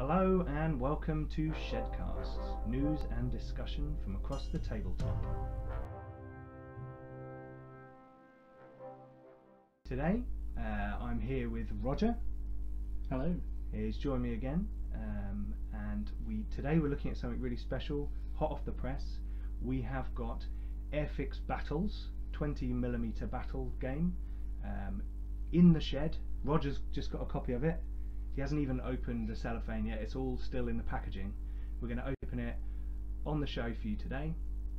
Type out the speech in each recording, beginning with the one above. Hello and welcome to Shedcast's news and discussion from across the tabletop. Today I'm here with Roger. Hello. He's joined me again, and today we're looking at something really special, hot off the press. We have got Airfix Battles, 20mm battle game, in the shed. Roger's just got a copy of it. He hasn't even opened the cellophane yet, it's all still in the packaging. We're going to open it on the show for you today,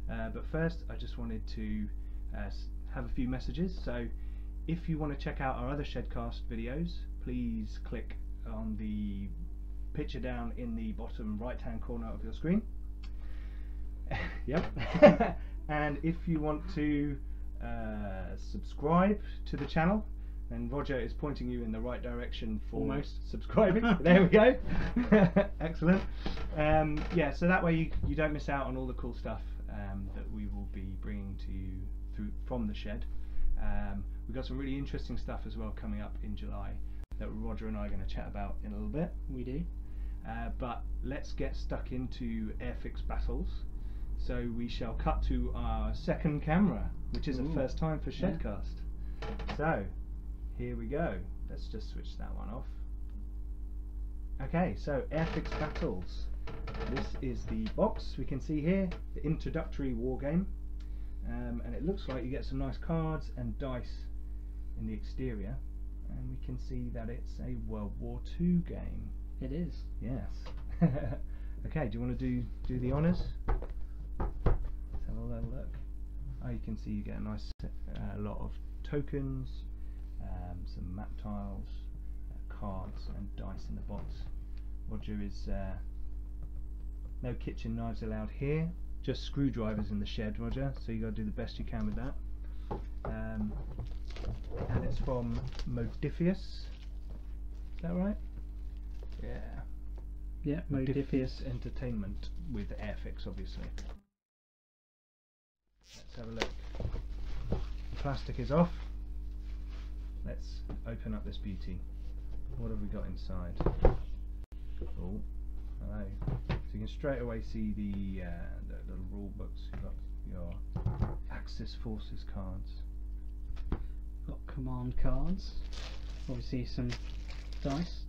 but first I just wanted to have a few messages. So if you want to check out our other Shedcast videos, please click on the picture down in the bottom right hand corner of your screen. Yep. And if you want to subscribe to the channel, then Roger is pointing you in the right direction for almost subscribing. There we go. Excellent. Yeah, so that way you don't miss out on all the cool stuff that we will be bringing to you from the shed. We've got some really interesting stuff as well coming up in July that Roger and I are going to chat about in a little bit. We do. But let's get stuck into Airfix Battles. So we shall cut to our second camera, which is a first time for Shedcast. Yeah. So here we go. Let's just switch that one off. Okay, so Airfix Battles. This is the box we can see here, the introductory war game, and it looks like you get some nice cards and dice in the exterior, and we can see that it's a World War II game. It is. Yes. Okay, do you want to do the honours? Let's have a little look. Oh, you can see you get a nice lot of tokens. Some map tiles, cards and dice in the box. Roger is no kitchen knives allowed here, just screwdrivers in the shed, Roger, so you gotta do the best you can with that. And it's from Modiphius, is that right? Yeah, Modiphius Entertainment with Airfix, obviously. Let's have a look. The plastic is off. Let's open up this beauty. What have we got inside? Oh, hello. So you can straight away see the little rule books. You've got your Axis Forces cards. Got command cards. Obviously some dice.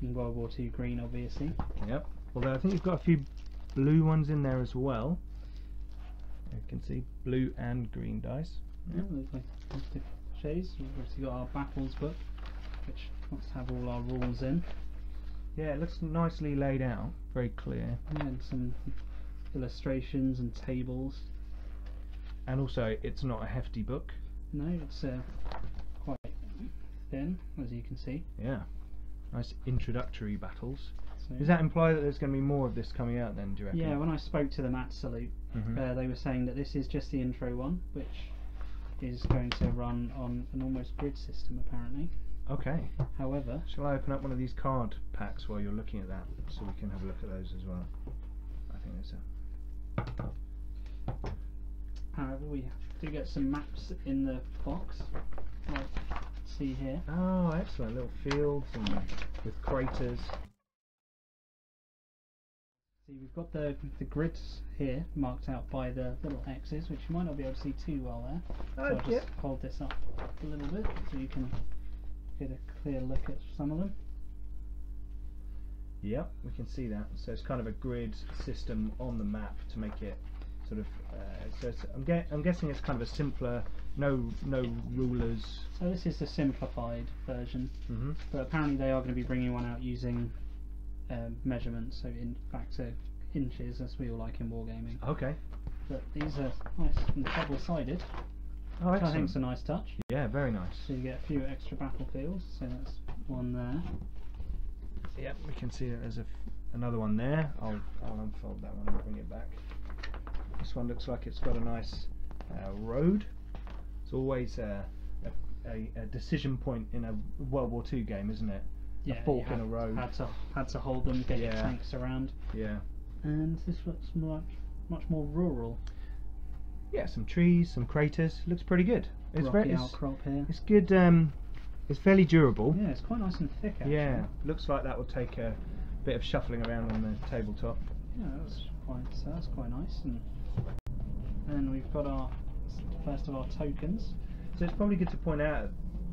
And World War II green, obviously. Yep. Although I think you've got a few blue ones in there as well. You can see blue and green dice. Yep. Yeah, look like shades. We've obviously got our battles book, which must have all our rules in. Yeah, it looks nicely laid out, very clear. And some illustrations and tables. And also, it's not a hefty book. No, it's quite thin, as you can see. Yeah, nice introductory battles. So does that imply that there's going to be more of this coming out then, do you reckon? Yeah, when I spoke to them at Salute, they were saying that this is just the intro one, which is going to run on an almost grid system apparently. Okay. However, shall I open up one of these card packs while you're looking at that, so we can have a look at those as well? I think there's a. However, we do get some maps in the box, like see here. Oh, excellent! Little fields and with craters. See, we've got the grids here marked out by the little X's, which you might not be able to see too well there. Oh, so I'll just hold this up a little bit so you can get a clear look at some of them. Yep, we can see that. So it's kind of a grid system on the map to make it sort of. So it's, I'm guessing it's kind of a simpler, no rulers. So this is the simplified version, but apparently they are going to be bringing one out using measurements, so in back to inches, as we all like in wargaming. Okay. But these are nice and double-sided. Oh, excellent. I think it's a nice touch. Yeah, very nice. So you get a few extra battlefields. So that's one there. Yep, we can see that there's another one there. I'll unfold that one and bring it back. This one looks like it's got a nice road. It's always a decision point in a World War II game, isn't it? Yeah, a fork in a row. Had to hold them, get your tanks around. Yeah. And this looks much more rural. Yeah, some trees, some craters. Looks pretty good. It's rocky outcrop here. It's good. It's fairly durable. Yeah, it's quite nice and thick. Actually. Yeah. Looks like that will take a bit of shuffling around on the tabletop. Yeah, that was quite nice. And then we've got our first of our tokens. So it's probably good to point out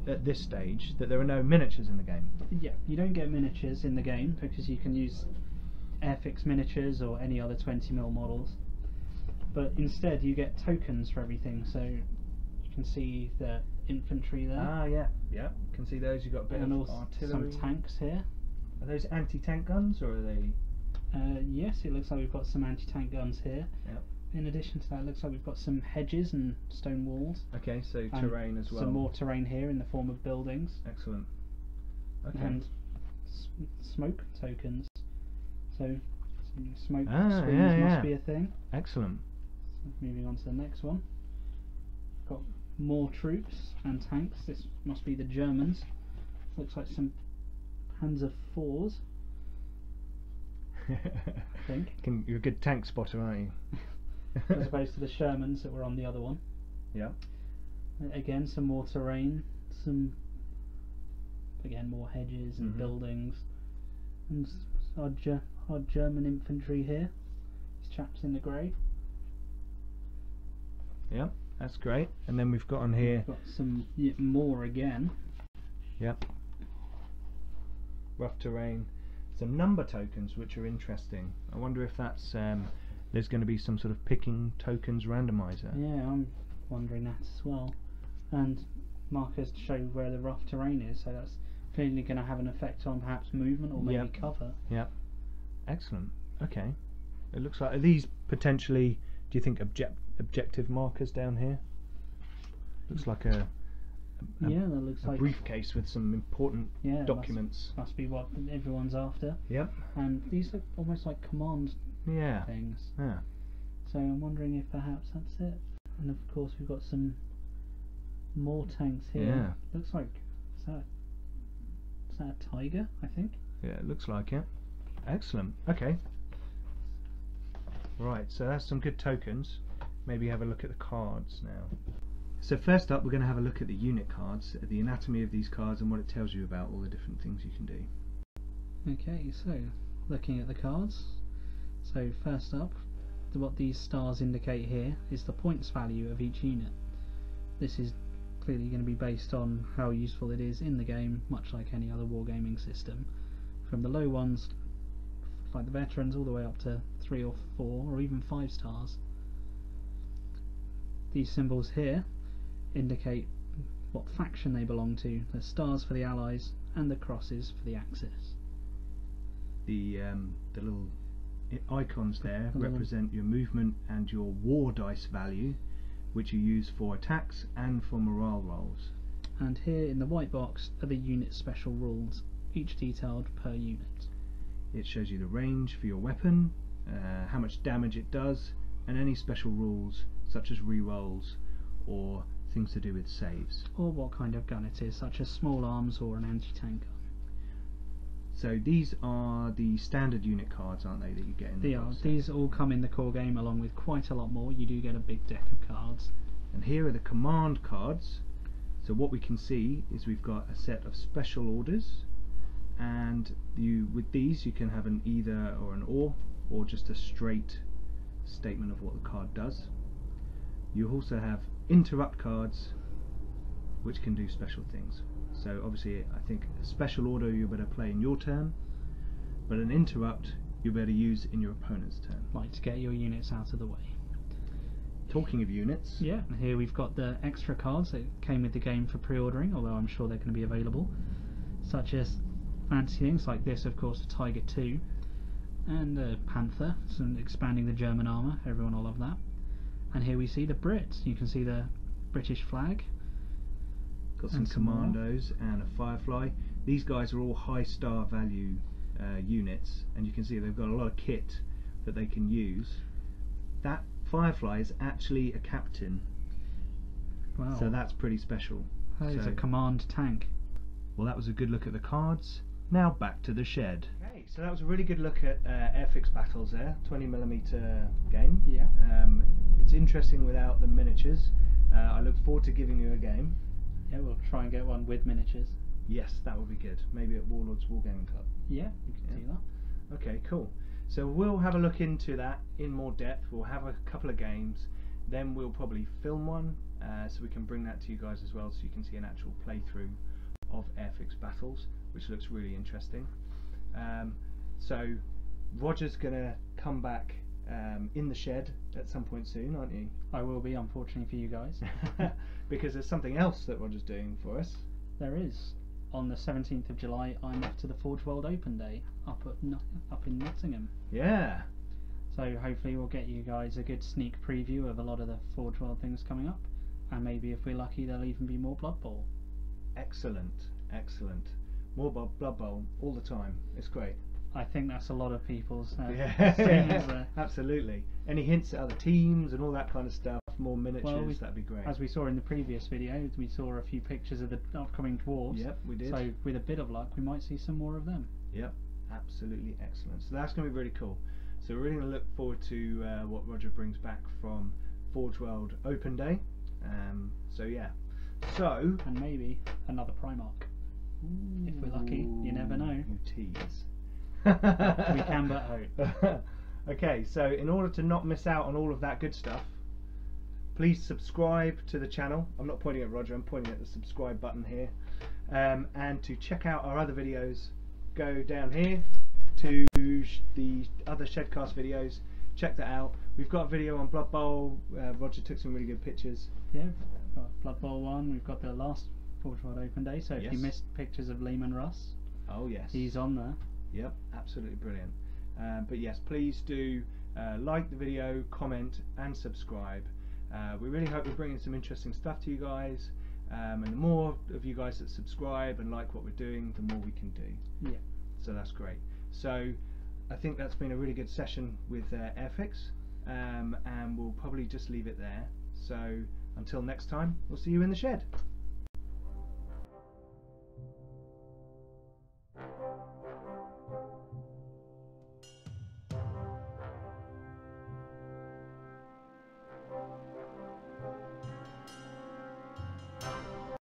at this stage that there are no miniatures in the game. Yeah, you don't get miniatures in the game because you can use Airfix miniatures or any other 20mm models, but instead you get tokens for everything. So you can see the infantry there. Ah, yeah, yeah. You can see those. You've got a bit of artillery. Some tanks here. Are those anti-tank guns or are they? Yes, it looks like we've got some anti-tank guns here. Yep. In addition to that, it looks like we've got some hedges and stone walls. Okay, so terrain as well. Some more terrain here in the form of buildings. Excellent. Okay. And smoke tokens. So smoke screens must be a thing. Excellent. So moving on to the next one. Got more troops and tanks. This must be the Germans. Looks like some Panzer IVs. I think. You're a good tank spotter, aren't you? As opposed to the Shermans that were on the other one. Yeah. Again, some more terrain, some again more hedges and buildings, and our German infantry here. These chaps in the grey. Yeah, that's great. And then we've got on here. We've got some more again. Yep. Rough terrain. Some number tokens, which are interesting. I wonder if that's there's going to be some sort of picking tokens randomizer. Yeah, I'm wondering that as well. And markers to show where the rough terrain is, so that's clearly going to have an effect on perhaps movement or maybe cover. Yeah. Excellent. Okay. It looks like, are these potentially, do you think, objective markers down here? Looks like a. Yeah, that looks like a briefcase with some important documents. Must be what everyone's after. Yep. And these look almost like command things. Yeah. So I'm wondering if perhaps that's it. And of course we've got some more tanks here. Yeah. Looks like is that a tiger, I think? Yeah, it looks like it. Excellent. Okay. Right, so that's some good tokens. Maybe have a look at the cards now. So first up, we're going to have a look at the unit cards, the anatomy of these cards and what it tells you about all the different things you can do. Okay, so looking at the cards. So first up, what these stars indicate here is the points value of each unit. This is clearly going to be based on how useful it is in the game, much like any other wargaming system. From the low ones, like the veterans, all the way up to 3 or 4 or even 5 stars. These symbols here indicate what faction they belong to. The stars for the allies and the crosses for the Axis. The little icons there represent your movement and your war dice value, which you use for attacks and for morale rolls. And here in the white box are the unit special rules, each detailed per unit. It shows you the range for your weapon, how much damage it does, and any special rules such as re-rolls or things to do with saves, or what kind of gun it is, such as small arms or an anti-tank gun. So these are the standard unit cards, aren't they, that you get in the box? They are. These all come in the core game along with quite a lot more. You do get a big deck of cards. And here are the command cards. So what we can see is we've got a set of special orders, and you with these you can have an either or an or just a straight statement of what the card does. You also have interrupt cards, which can do special things. So obviously I think a special order you better play in your turn, but an interrupt you better use in your opponent's turn. Like to get your units out of the way. Talking of units. Yeah, here we've got the extra cards that came with the game for pre-ordering, although I'm sure they're going to be available, such as fancy things like this, of course, the Tiger II, and the Panther, some expanding the German armour, everyone will love that. And here we see the Brits. You can see the British flag. Got some commandos and a Firefly. These guys are all high star value units, and you can see they've got a lot of kit that they can use. That Firefly is actually a captain. Wow. So that's pretty special. That is a command tank. Well, that was a good look at the cards. Now back to the shed. Okay, so that was a really good look at Airfix Battles there, 20mm game. Yeah. It's interesting without the miniatures. I look forward to giving you a game. Yeah, we'll try and get one with miniatures. Yes, that would be good. Maybe at Warlords Wargaming Club. Yeah, you can do that. Okay, cool. So we'll have a look into that in more depth. We'll have a couple of games, then we'll probably film one, so we can bring that to you guys as well, so you can see an actual playthrough of Airfix Battles, which looks really interesting. So Roger's gonna come back in the shed at some point soon, aren't you? I will be, unfortunately for you guys. Because there's something else that Roger's doing for us. There is. On the 17th of July, I'm off to the Forge World Open Day up in Nottingham. Yeah. So hopefully we'll get you guys a good sneak preview of a lot of the Forge World things coming up, and maybe if we're lucky there'll even be more Blood Bowl. Excellent, excellent. More Blood Bowl all the time. It's great. I think that's a lot of people's yeah. Absolutely. Any hints at other teams and all that kind of stuff, more miniatures, well, that'd be great. As we saw in the previous video, we saw a few pictures of the upcoming dwarves. Yep, we did. So with a bit of luck we might see some more of them. Yep, absolutely excellent. So that's going to be really cool. So we're really going to look forward to what Roger brings back from Forge World Open Day. So yeah. So, and maybe another Primarch. Ooh, if we're lucky, you never know. You tease. We can but hope. Okay, so in order to not miss out on all of that good stuff, please subscribe to the channel. I'm not pointing at Roger, I'm pointing at the subscribe button here. And to check out our other videos, go down here to the other Shedcast videos. Check that out. We've got a video on Blood Bowl. Roger took some really good pictures. Yeah, we've got Blood Bowl one. We've got the last Forge World Open Day. So if you missed pictures of Lehman Russ, oh yes, he's on there. Yep, absolutely brilliant. But yes, please do like the video, comment and subscribe. We really hope we're bringing some interesting stuff to you guys, and the more of you guys that subscribe and like what we're doing, the more we can do. Yeah. So that's great. So I think that's been a really good session with Airfix, and we'll probably just leave it there. So until next time, we'll see you in the shed.